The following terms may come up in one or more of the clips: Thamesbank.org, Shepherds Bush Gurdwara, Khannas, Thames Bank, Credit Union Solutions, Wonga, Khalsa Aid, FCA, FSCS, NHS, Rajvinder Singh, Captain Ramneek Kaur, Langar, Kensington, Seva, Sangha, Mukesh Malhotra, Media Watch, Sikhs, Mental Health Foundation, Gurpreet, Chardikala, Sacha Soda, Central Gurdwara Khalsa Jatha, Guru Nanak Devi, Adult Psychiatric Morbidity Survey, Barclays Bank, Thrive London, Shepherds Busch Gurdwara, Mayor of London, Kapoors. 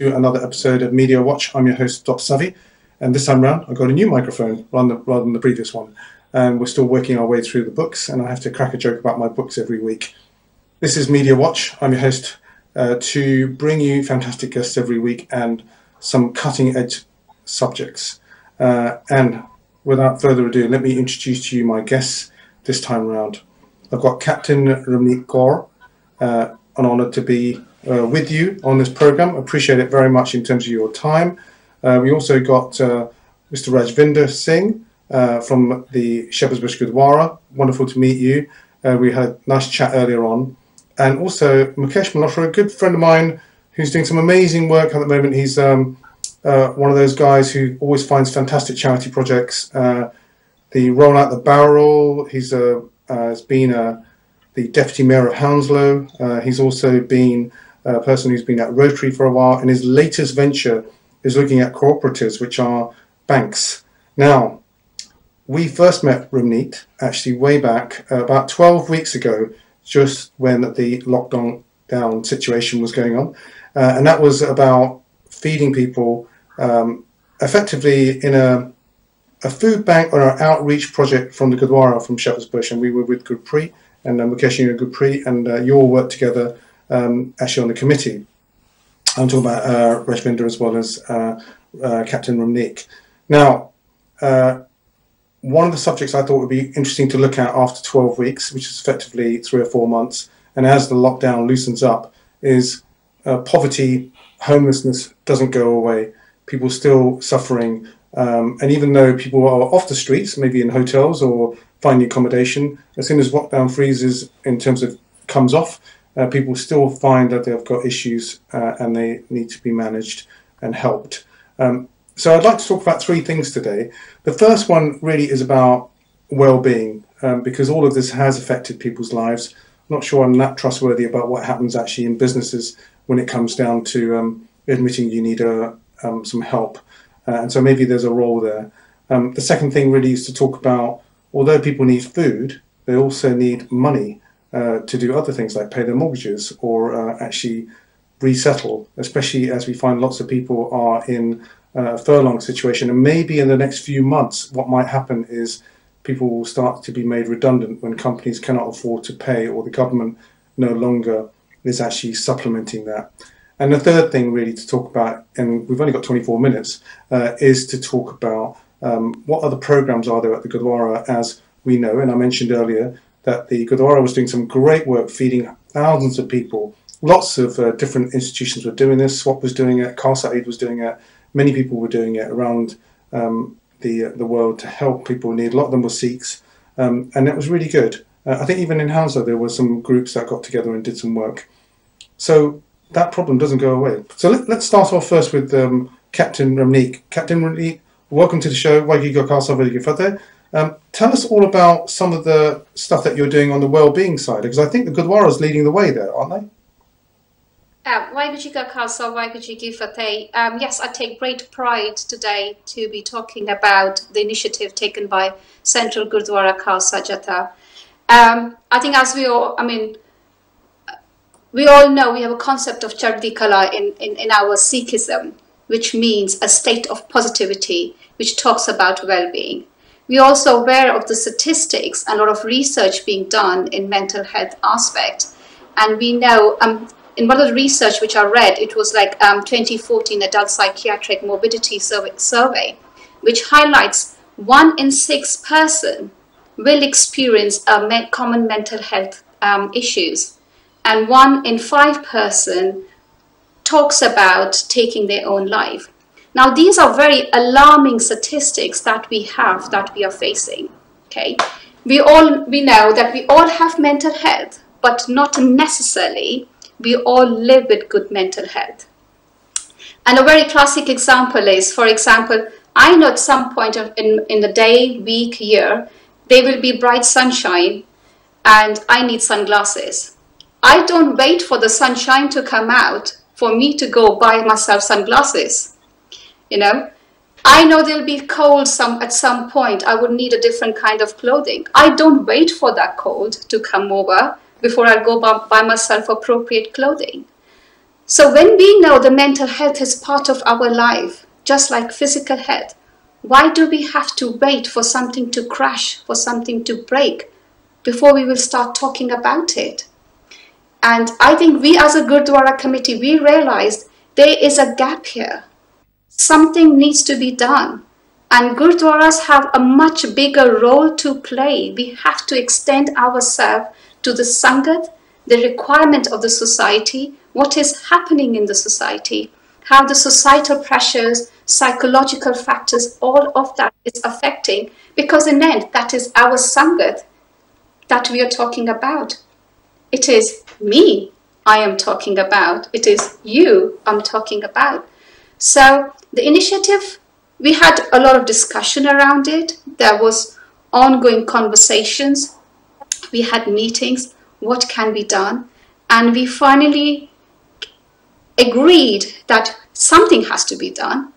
To another episode of Media Watch. I'm your host, Dr. Savvy, and this time round I got a new microphone rather than the previous one, and we're still working our way through the books, and I have to crack a joke about my books every week. This is Media Watch. I'm your host to bring you fantastic guests every week and some cutting-edge subjects. And without further ado, let me introduce to you my guests this time round. I've got Captain Ramneek Kaur, an honour to be with you on this program. Appreciate it very much in terms of your time. We also got Mr. Rajvinder Singh from the Shepherds Bush Gurdwara. Wonderful to meet you. We had a nice chat earlier on. And also Mukesh Malhotra, a good friend of mine who's doing some amazing work at the moment. He's one of those guys who always finds fantastic charity projects. The Roll Out the Barrel, he's been the Deputy Mayor of Hounslow. He's also been a person who's been at Rotary for a while, and his latest venture is looking at cooperatives, which are banks. Now, we first met Ramneek actually way back about 12 weeks ago, just when the lockdown situation was going on, and that was about feeding people effectively in a food bank or an outreach project from the Gurdwara from Shepherds Bush, and we were with Gurpreet and Mukesh and Gurpreet, and you all worked together. Actually on the committee. I'm talking about Rajvinder as well as Captain Ramneek. Now, one of the subjects I thought would be interesting to look at after 12 weeks, which is effectively 3 or 4 months, and as the lockdown loosens up, is poverty, homelessness doesn't go away. People still suffering, and even though people are off the streets, maybe in hotels or finding accommodation, as soon as lockdown freezes in terms of comes off, people still find that they've got issues and they need to be managed and helped. So I'd like to talk about 3 things today. The first one really is about well-being, because all of this has affected people's lives. I'm not sure I'm that trustworthy about what happens actually in businesses when it comes down to admitting you need some help. And so maybe there's a role there. The second thing really is to talk about, although people need food, they also need money. To do other things like pay their mortgages or actually resettle, especially as we find lots of people are in a furlong situation, and maybe in the next few months what might happen is people will start to be made redundant when companies cannot afford to pay or the government no longer is actually supplementing that. And the third thing really to talk about, and we've only got 24 minutes, is to talk about what other programs are there at the Gurdwara as we know, and I mentioned earlier that the Gurdwara was doing some great work feeding thousands of people. Lots of different institutions were doing this. SWAP was doing it, Khalsa Aid was doing it, many people were doing it around the world to help people in need. A lot of them were Sikhs, and that was really good. I think even in Hounslow there were some groups that got together and did some work. So that problem doesn't go away. So let's start off first with Captain Ramneek. Captain Ramneek, welcome to the show. Tell us all about some of the stuff that you're doing on the well-being side, because I think the Gurdwara is leading the way there, aren't they? Yes, I take great pride today to be talking about the initiative taken by Central Gurdwara Khalsa Jatha. I think as we all know, we have a concept of Chardikala in our Sikhism, which means a state of positivity, which talks about well-being. We're also aware of the statistics, a lot of research being done in mental health aspect. And we know, in one of the research which I read, it was like 2014 Adult Psychiatric Morbidity Survey, which highlights 1 in 6 person will experience common mental health issues. And 1 in 5 person talks about taking their own life. Now, these are very alarming statistics that we have, that we are facing, okay? We know that we all have mental health, but not necessarily we all live with good mental health. And a very classic example is, for example, I know at some point in the day, week, year, there will be bright sunshine and I need sunglasses. I don't wait for the sunshine to come out for me to go buy myself sunglasses. You know, I know there'll be cold at some point. I would need a different kind of clothing. I don't wait for that cold to come over before I go buy myself appropriate clothing. So when we know the mental health is part of our life, just like physical health, why do we have to wait for something to crash, for something to break, before we will start talking about it? And I think we as a Gurdwara committee, we realized there is a gap here. Something needs to be done. And Gurdwaras have a much bigger role to play. We have to extend ourselves to the Sangat, the requirement of the society, what is happening in the society, how the societal pressures, psychological factors, all of that is affecting, because in the end, that is our Sangat that we are talking about. It is me I am talking about. It is you I'm talking about. So the initiative, we had a lot of discussion around it. There was ongoing conversations. We had meetings. What can be done? And we finally agreed that something has to be done.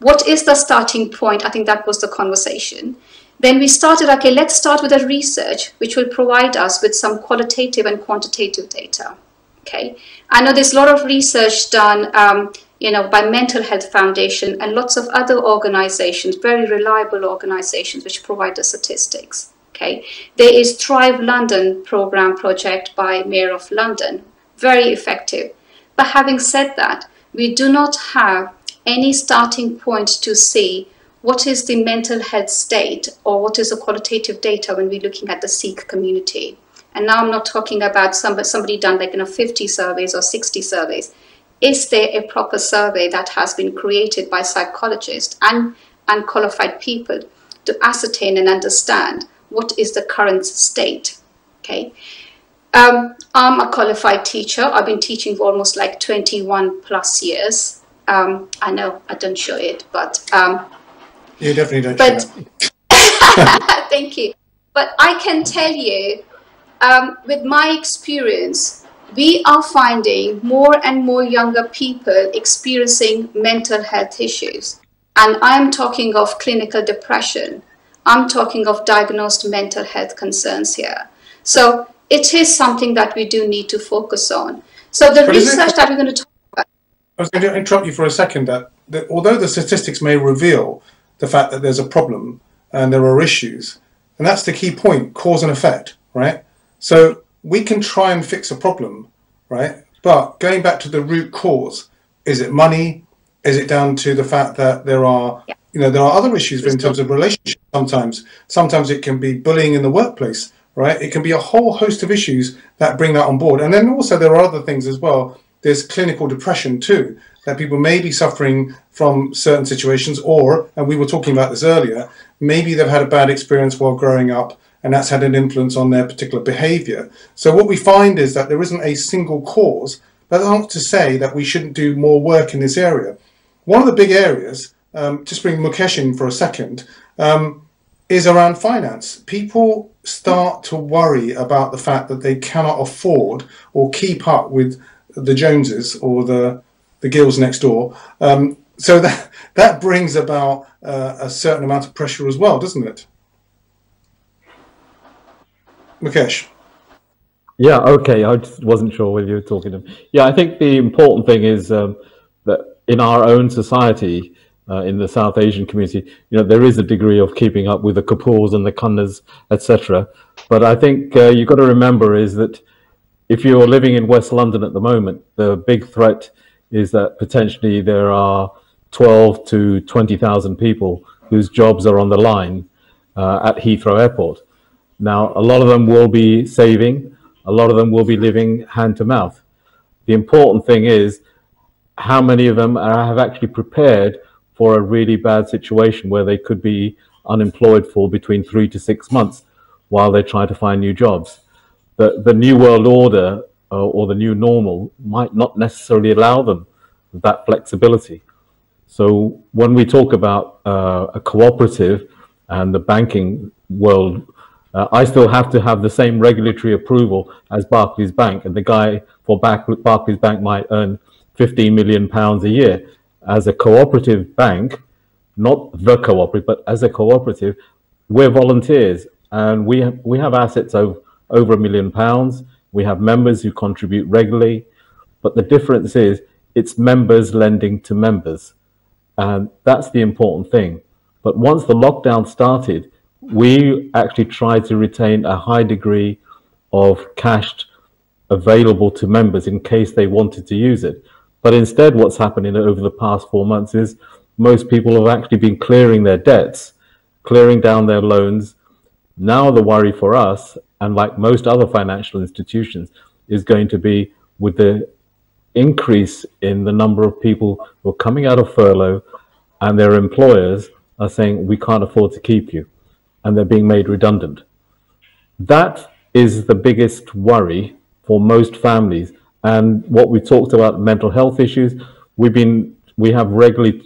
What is the starting point? I think that was the conversation. Then we started, okay, let's start with a research which will provide us with some qualitative and quantitative data. Okay, I know there's a lot of research done, you know, by Mental Health Foundation and lots of other organizations, very reliable organizations which provide the statistics. Okay, there is Thrive London program project by Mayor of London, very effective. But having said that, we do not have any starting point to see what is the mental health state or what is the qualitative data when we're looking at the Sikh community. And now I'm not talking about somebody done like 50 surveys or 60 surveys. Is there a proper survey that has been created by psychologists and qualified people to ascertain and understand what is the current state? Okay. I'm a qualified teacher. I've been teaching for almost like 21 plus years. I know I don't show it, but... you definitely don't. But thank you. But I can tell you, with my experience, we are finding more and more younger people experiencing mental health issues. And I'm talking of clinical depression. I'm talking of diagnosed mental health concerns here. So it is something that we do need to focus on. So the research that we're going to talk about... I was going to interrupt you for a second. That although the statistics may reveal the fact that there's a problem and there are issues, and that's the key point, cause and effect, right? So we can try and fix a problem, right? But going back to the root cause, is it money? Is it down to the fact that there are, you know, there are other issues in terms of relationships sometimes. Sometimes it can be bullying in the workplace, right? It can be a whole host of issues that bring that on board. And then also there are other things as well. There's clinical depression too, that people may be suffering from certain situations, or, and we were talking about this earlier, maybe they've had a bad experience while growing up and that's had an influence on their particular behavior. So what we find is that there isn't a single cause. That's not to say that we shouldn't do more work in this area. One of the big areas, just bring Mukesh in for a second, is around finance. People start to worry about the fact that they cannot afford or keep up with the Joneses or the gills next door. So that brings about a certain amount of pressure as well, doesn't it? Mukesh. Yeah, okay. I just wasn't sure whether you were talking to him. Yeah, I think the important thing is that in our own society, in the South Asian community, you know, there is a degree of keeping up with the Kapoors and the Khannas, etc. But I think you've got to remember is that if you're living in West London at the moment, the big threat is that potentially there are 12 to 20,000 people whose jobs are on the line at Heathrow Airport. Now, a lot of them will be saving, a lot of them will be living hand to mouth. The important thing is how many of them have actually prepared for a really bad situation where they could be unemployed for between 3 to 6 months while they try to find new jobs. The new world order or the new normal might not necessarily allow them that flexibility. So when we talk about a cooperative and the banking world, I still have to have the same regulatory approval as Barclays Bank, and the guy for Barclays Bank might earn £15 million a year. As a cooperative bank, not the cooperative, but as a cooperative, we're volunteers, and we have assets of over £1 million. We have members who contribute regularly, but the difference is it's members lending to members. And that's the important thing. But once the lockdown started, we actually tried to retain a high degree of cash available to members in case they wanted to use it. But instead, what's happening over the past 4 months is most people have actually been clearing their debts, clearing down their loans. Now the worry for us, and like most other financial institutions, is going to be with the increase in the number of people who are coming out of furlough and their employers are saying, we can't afford to keep you, and they're being made redundant. That is the biggest worry for most families. And what we talked about, mental health issues, we have regularly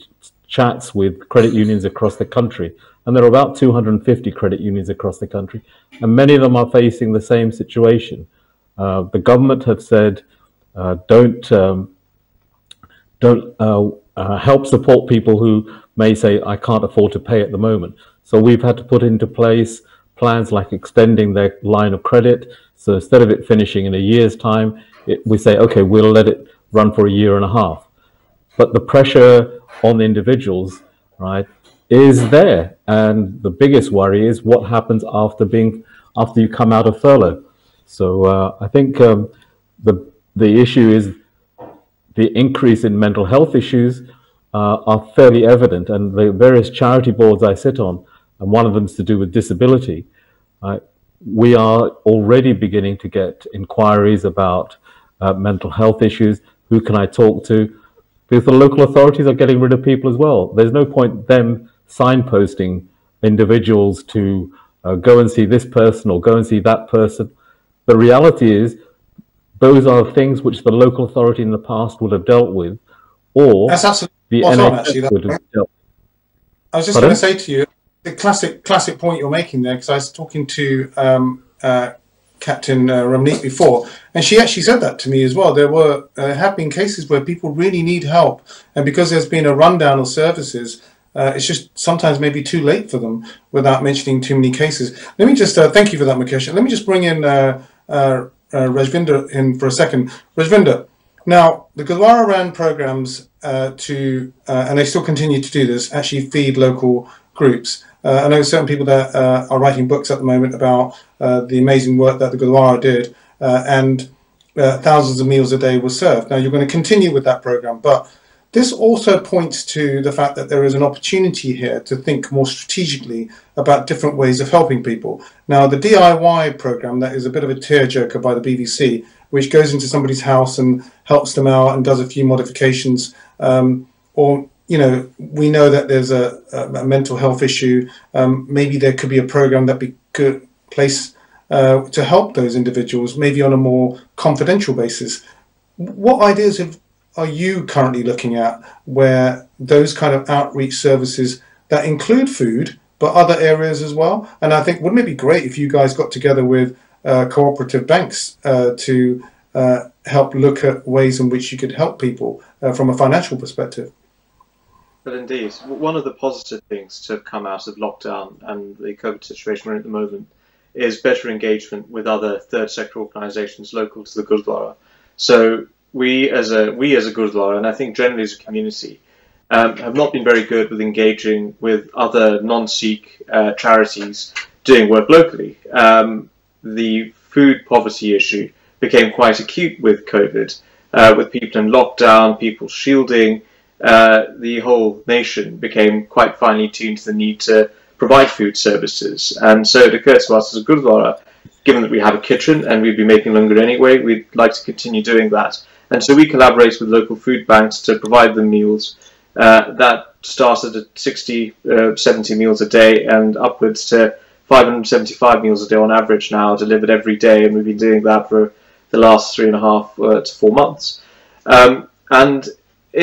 chats with credit unions across the country, and there are about 250 credit unions across the country, and many of them are facing the same situation. The government have said, don't help support people who may say, I can't afford to pay at the moment. So we've had to put into place plans like extending their line of credit. So instead of it finishing in a year's time, we say, okay, we'll let it run for a year and a half. But the pressure on the individuals, right, is there. And the biggest worry is what happens after you come out of furlough. So I think the issue is the increase in mental health issues are fairly evident, and the various charity boards I sit on, and one of them is to do with disability. We are already beginning to get inquiries about mental health issues. Who can I talk to? Because the local authorities are getting rid of people as well. There's no point them signposting individuals to go and see this person or go and see that person. The reality is those are things which the local authority in the past would have dealt with, or the NHS would have dealt with. I was just going to say to you, the classic point you're making there, because I was talking to Captain Ramneek before, and she actually said that to me as well. There were have been cases where people really need help, and because there's been a rundown of services, it's just sometimes maybe too late for them. Without mentioning too many cases, let me just thank you for that, Mukesh. Let me just bring in Rajvinder in for a second. Rajvinder, now the Gurdwara ran programs and they still continue to do this, actually feed local groups. I know certain people that are writing books at the moment about the amazing work that the Gurdwara did, and thousands of meals a day were served. Now, you're going to continue with that program, but this also points to the fact that there is an opportunity here to think more strategically about different ways of helping people. Now, the DIY program, that is a bit of a tearjerker by the BBC, which goes into somebody's house and helps them out and does a few modifications, or you know, we know that there's a mental health issue. Maybe there could be a program that we could place to help those individuals, maybe on a more confidential basis. What ideas are you currently looking at where those kind of outreach services that include food, but other areas as well? And I think, wouldn't it be great if you guys got together with cooperative banks to help look at ways in which you could help people from a financial perspective? But indeed, one of the positive things to come out of lockdown and the COVID situation we're in at the moment is better engagement with other third sector organisations local to the Gurdwara. So we as a Gurdwara, and I think generally as a community, have not been very good with engaging with other non-Sikh charities doing work locally. The food poverty issue became quite acute with COVID, with people in lockdown, people shielding. The whole nation became quite finely tuned to the need to provide food services. And so it occurs to us as a Gurdwara, given that we have a kitchen and we'd be making langar anyway, we'd like to continue doing that. And so we collaborate with local food banks to provide them meals. That started at 60, 70 meals a day and upwards to 575 meals a day on average now, delivered every day. And we've been doing that for the last 3.5 to 4 months. And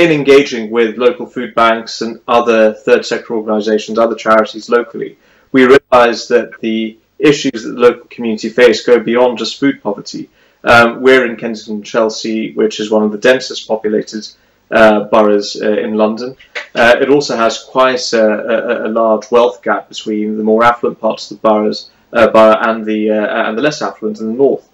in engaging with local food banks and other third sector organisations, other charities locally, we realise that the issues that the local community face go beyond just food poverty. We're in Kensington, Chelsea, which is one of the densest populated boroughs in London. It also has quite a large wealth gap between the more affluent parts of the borough and the less affluent in the north.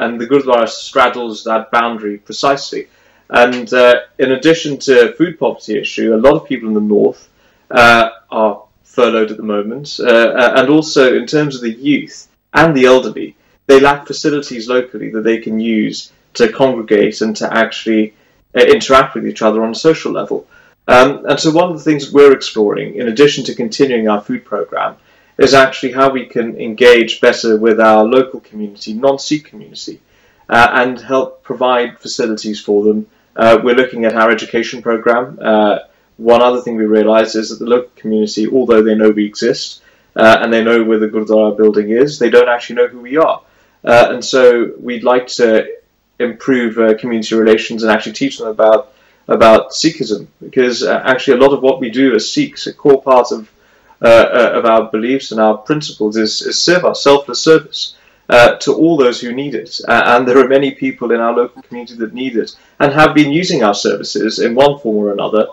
And the Gurdwara straddles that boundary precisely. And in addition to food poverty issue, a lot of people in the north are furloughed at the moment. And also in terms of the youth and the elderly, they lack facilities locally that they can use to congregate and to actually interact with each other on a social level. And so one of the things we're exploring, in addition to continuing our food programme, is actually how we can engage better with our local community, non-Sikh community, and help provide facilities for them. We're looking at our education programme. One other thing we realised is that the local community, although they know we exist, and they know where the Gurdwara building is, they don't actually know who we are. And so we'd like to improve community relations and actually teach them about Sikhism, because actually a lot of what we do as Sikhs, a core part of our beliefs and our principles is seva, selfless service, to all those who need it. And there are many people in our local community that need it and have been using our services in one form or another,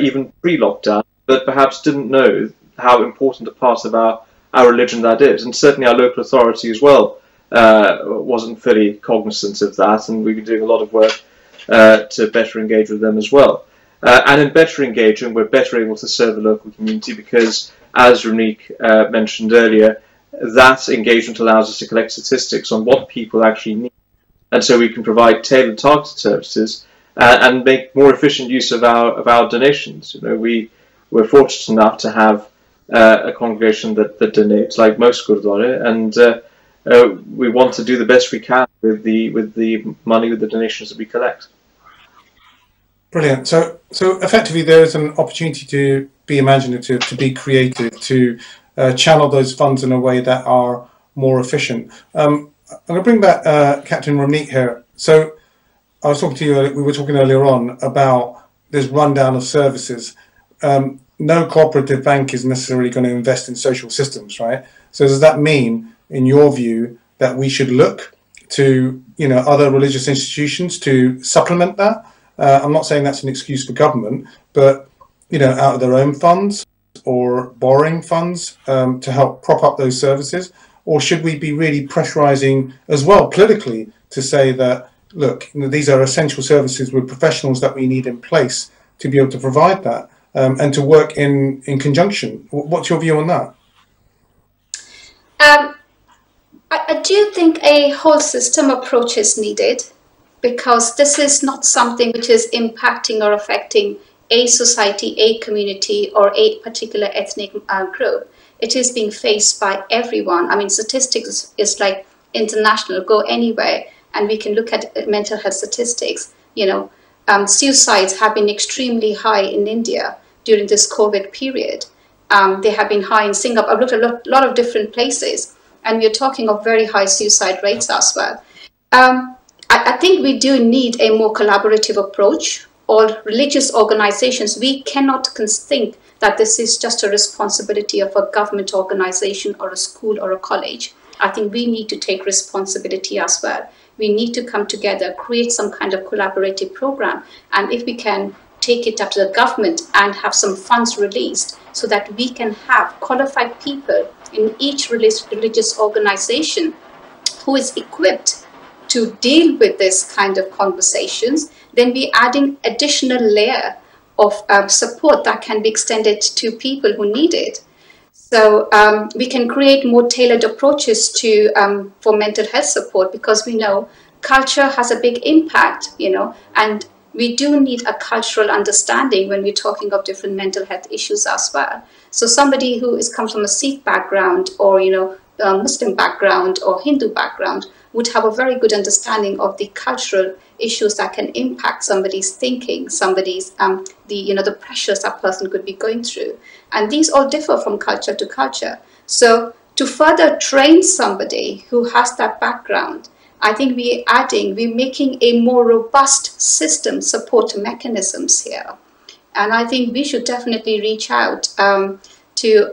even pre-lockdown, but perhaps didn't know how important a part of our religion that is. And certainly our local authority as well wasn't fully cognizant of that, and we've been doing a lot of work to better engage with them as well. And in better engaging, we're better able to serve the local community because, as Ramneek mentioned earlier, that engagement allows us to collect statistics on what people actually need, and so we can provide tailored targeted services and make more efficient use of our donations. You know, we're fortunate enough to have a congregation that donates, like most Gurdwara, and we want to do the best we can with the money, with the donations that we collect. Brilliant. So effectively, there is an opportunity to be imaginative, to be creative, to channel those funds in a way that are more efficient. I'm going to bring back Captain Ramneek here. So I was talking to you, we were talking earlier on about this rundown of services. No cooperative bank is necessarily going to invest in social systems, right? So does that mean, in your view, that we should look to, you know, other religious institutions to supplement that? I'm not saying that's an excuse for government, but, you know, out of their own funds or borrowing funds to help prop up those services? Or should we be really pressurizing as well politically to say that, look, you know, these are essential services with professionals that we need in place to be able to provide that and to work in conjunction? What's your view on that? I do think a whole system approach is needed, because this is not something which is impacting or affecting a society, a community, or a particular ethnic group. It is being faced by everyone. I mean, statistics is like international, go anywhere, and we can look at mental health statistics. You know, suicides have been extremely high in India during this COVID period. They have been high in Singapore. I've looked at a lot of different places, and we're talking of very high suicide rates as well. I think we do need a more collaborative approach. All religious organizations, we cannot think that this is just a responsibility of a government organization or a school or a college. I think we need to take responsibility as well. We need to come together, create some kind of collaborative program, and if we can take it up to the government and have some funds released so that we can have qualified people in each religious organization who is equipped to deal with this kind of conversations, then we're adding additional layer of support that can be extended to people who need it. So we can create more tailored approaches to for mental health support, because we know culture has a big impact, you know, and we do need a cultural understanding when we're talking of different mental health issues as well. So somebody who comes from a Sikh background, or, you know, Muslim background or Hindu background, would have a very good understanding of the cultural issues that can impact somebody's thinking, somebody's the pressures that person could be going through, and these all differ from culture to culture. So to further train somebody who has that background, I think we're making a more robust system support mechanisms here, and I think we should definitely reach out to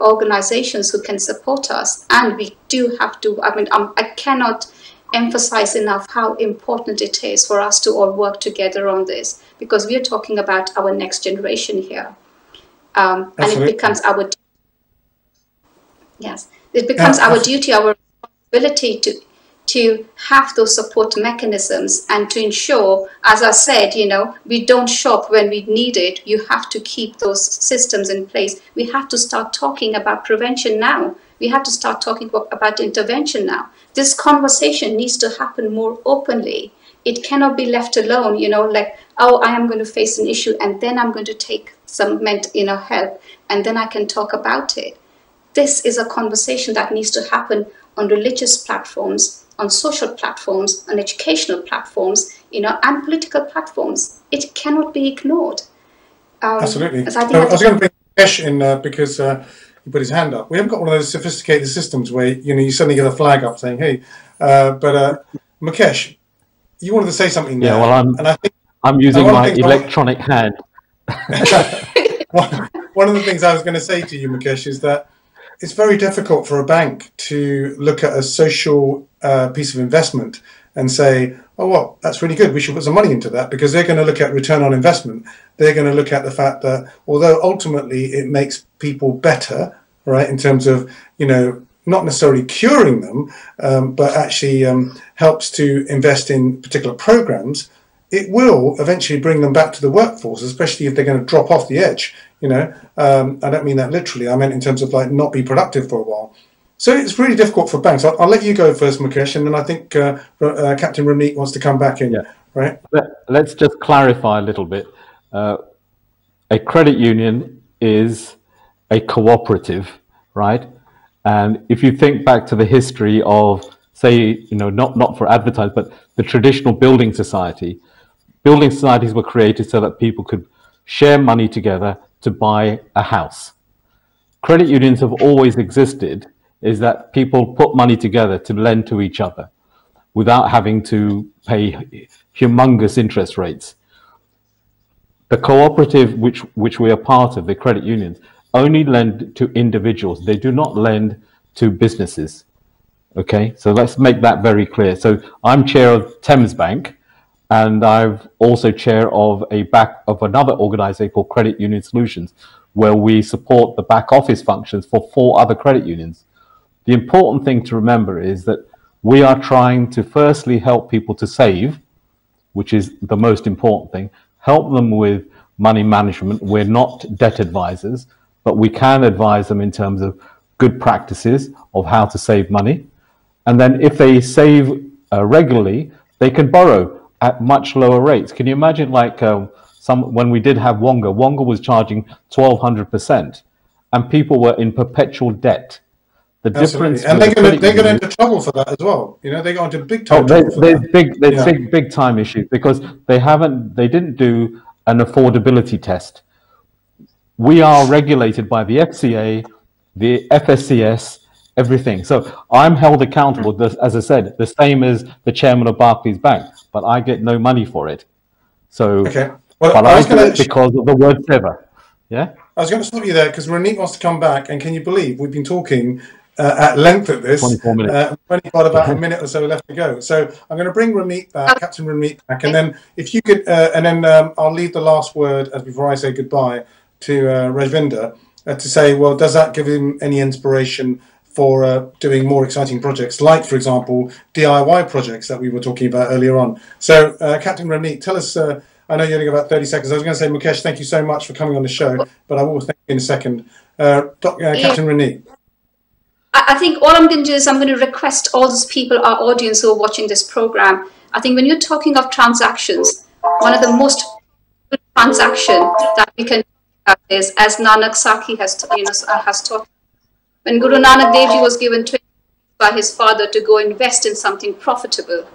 organizations who can support us. And we do have to, I mean, I cannot emphasize enough how important it is for us to all work together on this, because we are talking about our next generation here. And it becomes our duty. Yes, it becomes our duty, our responsibility to to have those support mechanisms and to ensure, as I said, you know, we don't shop when we need it. You have to keep those systems in place. We have to start talking about prevention now. We have to start talking about intervention now. This conversation needs to happen more openly. It cannot be left alone, you know, like, oh, I am going to face an issue and then I'm going to take some mental, you know, help and then I can talk about it. This is a conversation that needs to happen on religious platforms, on social platforms, on educational platforms, you know, and political platforms. It cannot be ignored. Absolutely. I was going to bring Mukesh in because he put his hand up. We haven't got one of those sophisticated systems where, you know, you suddenly get a flag up saying, hey, Mukesh, you wanted to say something there. Yeah, well, I'm using my electronic hand. One of the things I was going to say to you, Mukesh, is that it's very difficult for a bank to look at a social piece of investment and say, oh, well, that's really good, we should put some money into that, because they're going to look at return on investment. They're going to look at the fact that, although ultimately it makes people better, right, in terms of, you know, not necessarily curing them, but actually helps to invest in particular programs, it will eventually bring them back to the workforce, especially if they're going to drop off the edge. You know, I don't mean that literally. I meant in terms of like not be productive for a while. So it's really difficult for banks. I'll let you go first, Mukesh, and then I think Captain Ramneek wants to come back in. Yeah. Right? Let's just clarify a little bit. A credit union is a cooperative, right? And if you think back to the history of, say, you know, not for advertising, but the traditional building society, building societies were created so that people could share money together to buy a house. Credit unions have always existed, is that people put money together to lend to each other without having to pay humongous interest rates. The cooperative which we are part of, the credit unions, only lend to individuals. They do not lend to businesses. Okay, so let's make that very clear. So I'm chair of Thames Bank, and I'm also chair of another organisation called Credit Union Solutions, where we support the back office functions for 4 other credit unions. The important thing to remember is that we are trying to firstly help people to save, which is the most important thing, help them with money management. We're not debt advisors, but we can advise them in terms of good practices of how to save money. And then if they save regularly, they can borrow at much lower rates. Can you imagine, like when we did have Wonga, Wonga was charging 1,200%, and people were in perpetual debt. The Absolutely. Difference, and they got into trouble for that as well. You know, they got into big time. Oh, big time issues because they didn't do an affordability test. We are regulated by the FCA, the FSCS, everything. So I'm held accountable, as I said, the same as the chairman of Barclays Bank, but I get no money for it. So, okay. Well, but I do it because of the word "sever." Yeah? I was going to stop you there because Ramneek wants to come back, and can you believe we've been talking at length at this? 24 minutes. We've got about a minute or so left to go. So I'm going to bring Ramneek back, Captain Ramneek back, and then if you could, and then I'll leave the last word as before I say goodbye to Rajvinder. To say, well, does that give him any inspiration for doing more exciting projects, like, for example, DIY projects that we were talking about earlier on? So, Captain Ramneek, tell us, I know you only got about 30 seconds. I was going to say, Mukesh, thank you so much for coming on the show, but I will thank you in a second. Captain Ramneek. I think all I'm going to do is I'm going to request all those people, our audience who are watching this program, I think when you're talking of transactions, one of the most transaction that we can is, as Nanak Saki has, you know, has taught. When Guru Nanak Devi was given 20 by his father to go invest in something profitable,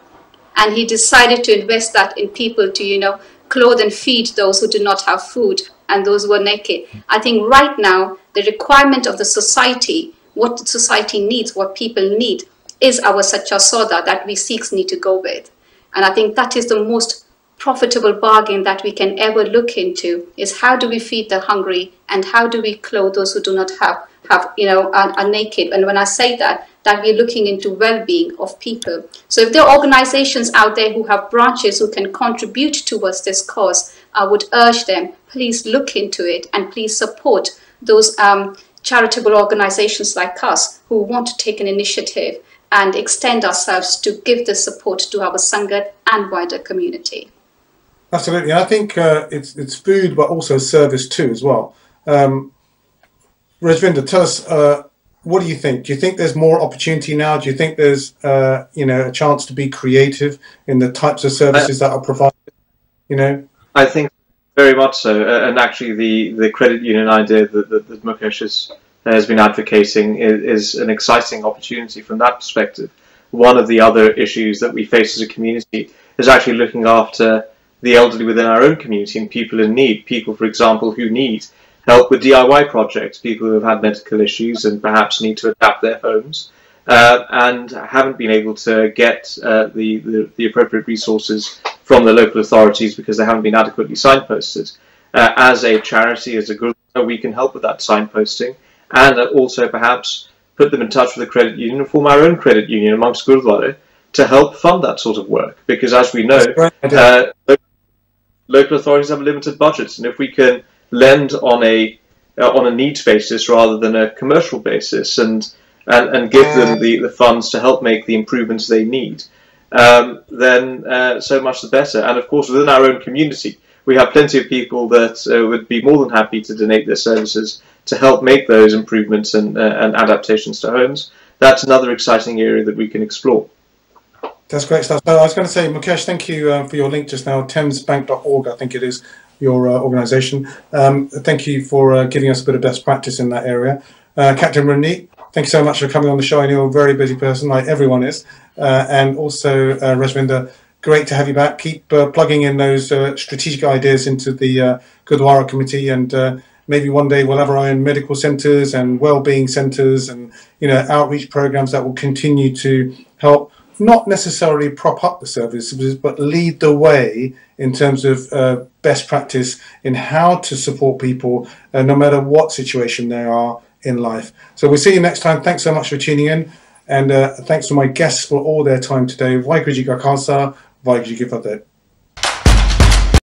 and he decided to invest that in people to, you know, clothe and feed those who do not have food and those who are naked. I think right now the requirement of the society, what society needs, what people need, is our Sacha Soda that we Sikhs need to go with, and I think that is the most profitable bargain that we can ever look into, is how do we feed the hungry and how do we clothe those who do not have you know, are naked. And when I say that we're looking into well-being of people. So if there are organizations out there who have branches who can contribute towards this cause, I would urge them, please look into it and please support those charitable organizations like us who want to take an initiative and extend ourselves to give the support to our Sangha and wider community. Absolutely. I think it's food, but also service too as well. Rajvinder, tell us, what do you think? Do you think there's more opportunity now? Do you think there's a chance to be creative in the types of services that are provided? I think very much so. And actually, the credit union idea that Mukesh has been advocating is an exciting opportunity from that perspective. One of the other issues that we face as a community is actually looking after the elderly within our own community and people in need. People, for example, who need help with DIY projects, people who have had medical issues and perhaps need to adapt their homes and haven't been able to get the appropriate resources from the local authorities because they haven't been adequately signposted. As a charity, as a group, we can help with that signposting and also perhaps put them in touch with the credit union and form our own credit union amongst Gurdwara to help fund that sort of work, because as we know, local authorities have limited budgets, and if we can lend on a needs basis rather than a commercial basis, and give them the funds to help make the improvements they need, then so much the better. And of course, within our own community, we have plenty of people that would be more than happy to donate their services to help make those improvements and adaptations to homes. That's another exciting area that we can explore. That's great stuff. So I was going to say, Mukesh, thank you for your link just now. Thamesbank.org, I think it is, your organisation. Thank you for giving us a bit of best practice in that area. Captain Ramneek, thank you so much for coming on the show. I know you're a very busy person, like everyone is. And also, Rajvinder, great to have you back. Keep plugging in those strategic ideas into the Gurdwara committee, and maybe one day we'll have our own medical centres and wellbeing centres and outreach programmes that will continue to help not necessarily prop up the services, but lead the way in terms of best practice in how to support people no matter what situation they are in life. So we'll see you next time. Thanks so much for tuning in, and thanks to my guests for all their time today. Waikuru Ji Ka Khalsa, Waikuru Ji Ki Fateh.